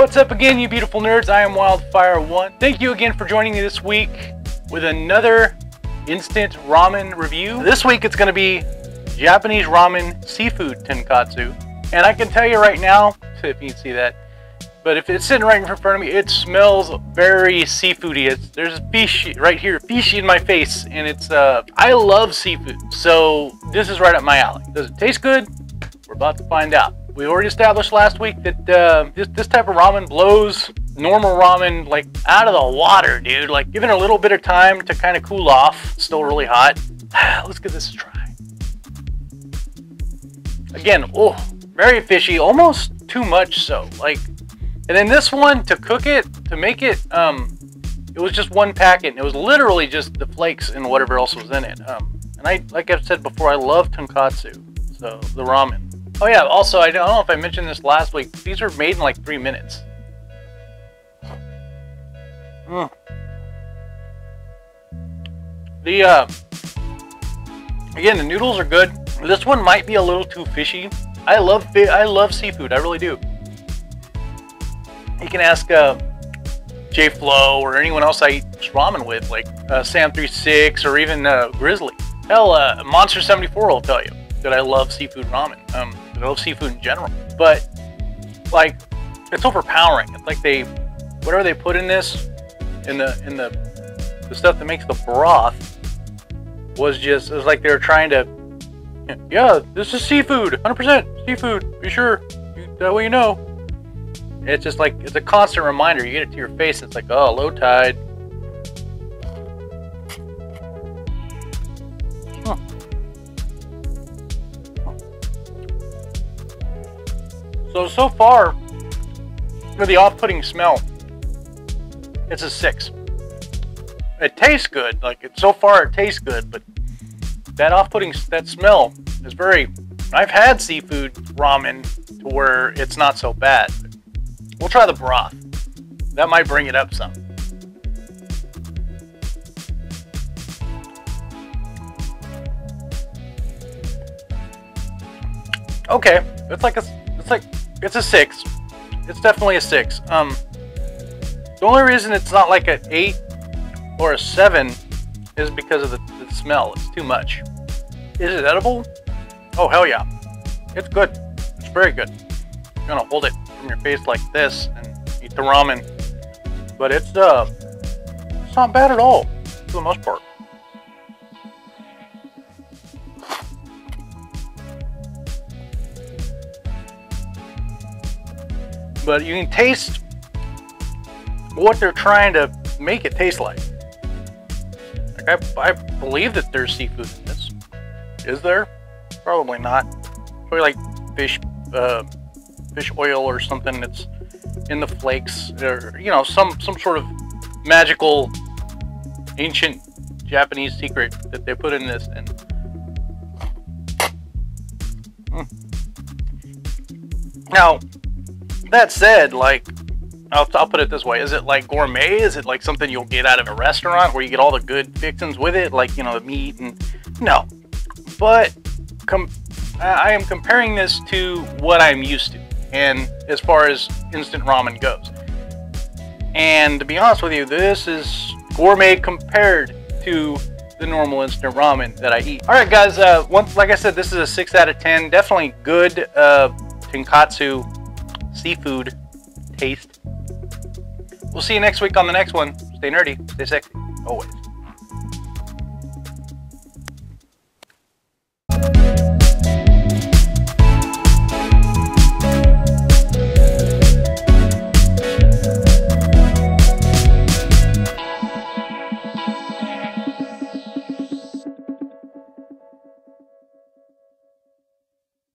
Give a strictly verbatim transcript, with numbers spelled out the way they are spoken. What's up again, you beautiful nerds? I am Wildfire one. Thank you again for joining me this week with another instant ramen review. This week it's going to be Japanese ramen seafood tonkatsu. And I can tell you right now, if you can see that, but if it's sitting right in front of me, it smells very seafoody. It's, there's fish right here, fish in my face, and it's, uh, I love seafood, so this is right up my alley. Does it taste good? We're about to find out. We already established last week that uh, this, this type of ramen blows normal ramen like out of the water, dude. Like, giving it a little bit of time to kind of cool off. It's still really hot. Let's give this a try. Again, oh, very fishy, almost too much so. Like, and then this one, to cook it, to make it, um, it was just one packet. It was literally just the flakes and whatever else was in it. Um, and I, like I've said before, I love tonkatsu, so the ramen. Oh yeah, also, I don't know if I mentioned this last week, these are made in like three minutes. Mm. The, uh, again, the noodles are good. This one might be a little too fishy. I love, I love seafood, I really do. You can ask uh, J. Flo or anyone else I eat ramen with, like uh, Sam thirty-six or even uh, Grizzly. Hell, uh, Monster seventy-four will tell you that I love seafood ramen. Um, I love seafood in general. But, like, it's overpowering. It's like they, whatever they put in this, in the in the, the stuff that makes the broth, was just, it was like they were trying to, yeah, this is seafood, one hundred percent seafood, be sure, that way you know. It's just like, it's a constant reminder. You get it to your face, it's like, oh, low tide. Huh. Huh. So, so far, for the off-putting smell, it's a six. It tastes good. Like, it, so far, it tastes good, but that off-putting, that smell is very, I've had seafood ramen to where it's not so bad. We'll try the broth. That might bring it up some. Okay, it's like a, it's like it's a six. It's definitely a six. Um, the only reason it's not like an eight or a seven is because of the, the smell. It's too much. Is it edible? Oh hell yeah! It's good. It's very good. I'm gonna hold it from your face like this and eat the ramen, but it's uh it's not bad at all for the most part. But you can taste what they're trying to make it taste like. Like I, I believe that there's seafood in this. Is there? Probably not. Probably like fish uh fish oil or something that's in the flakes, or you know, some some sort of magical ancient Japanese secret that they put in this. And mm. Now that said, like I'll, I'll put it this way, is it like gourmet? Is it like something you'll get out of a restaurant where you get all the good fixings with it, like, you know, the meat? And no, but com I am comparing this to what I'm used to, and as far as instant ramen goes. And to be honest with you, this is gourmet compared to the normal instant ramen that I eat. All right, guys, uh, once, like I said, this is a six out of ten. Definitely good uh, tonkatsu seafood taste. We'll see you next week on the next one. Stay nerdy, stay sexy, always.